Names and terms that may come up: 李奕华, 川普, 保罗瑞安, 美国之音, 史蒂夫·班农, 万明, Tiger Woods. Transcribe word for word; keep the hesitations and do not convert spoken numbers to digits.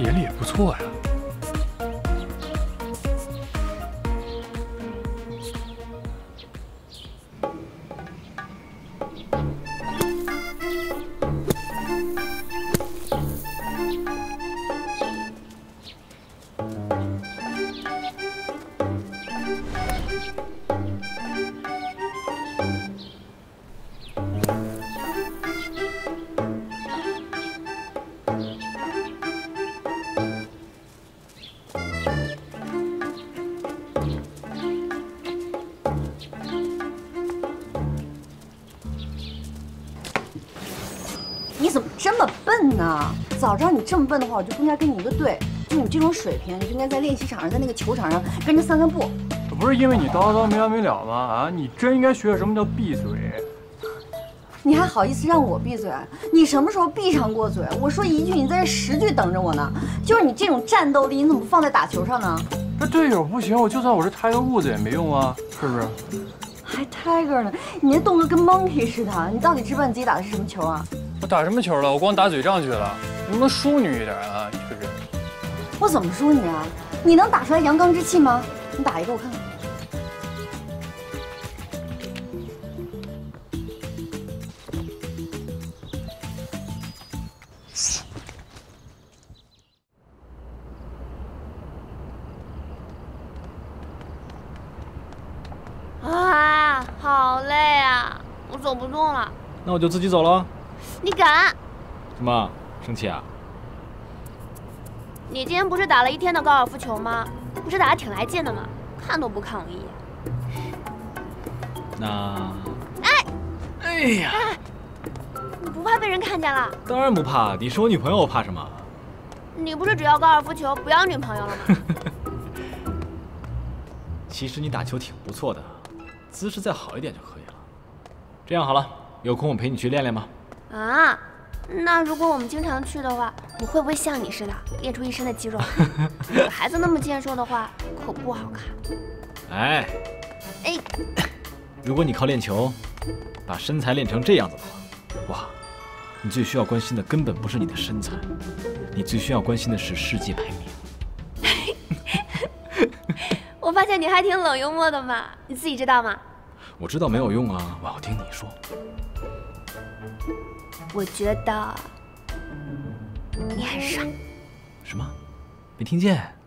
这眼力也不错呀。你怎么这么笨呢？早知道你这么笨的话，我就不应该跟你一个队。就你这种水平，你就应该在练习场上，在那个球场上跟着散散步。不是因为你叨叨没完没了吗？啊，你真应该学学什么叫闭嘴。你还好意思让我闭嘴？你什么时候闭上过嘴？我说一句，你在这十句等着我呢。就是你这种战斗力，你怎么不放在打球上呢？这队友不行，我就算我是 Tiger Woods 也没用啊，是不是？还 Tiger 呢？你这动作跟 Monkey 似的。你到底知不知道你自己打的是什么球啊？ 我打什么球了？我光打嘴仗去了，能不能淑女一点啊？是不是？我怎么淑女啊？你能打出来阳刚之气吗？你打一个我看看。啊，好累啊，我走不动了。那我就自己走了。 你敢？怎么生气啊？你今天不是打了一天的高尔夫球吗？不是打得挺来劲的吗？看都不看我一眼。那……哎，哎呀！你不怕被人看见了？当然不怕，你是我女朋友，我怕什么？你不是只要高尔夫球，不要女朋友了吗？其实你打球挺不错的，姿势再好一点就可以了。这样好了，有空我陪你去练练吧。 啊，那如果我们经常去的话，我会不会像你似的练出一身的肌肉？女孩子那么健硕的话，可不好看。哎，哎，如果你靠练球，把身材练成这样子的话，哇，你最需要关心的根本不是你的身材，你最需要关心的是世界排名。我发现你还挺冷幽默的嘛，你自己知道吗？我知道没有用啊，我要听你说。 我觉得你很帅。什么？没听见？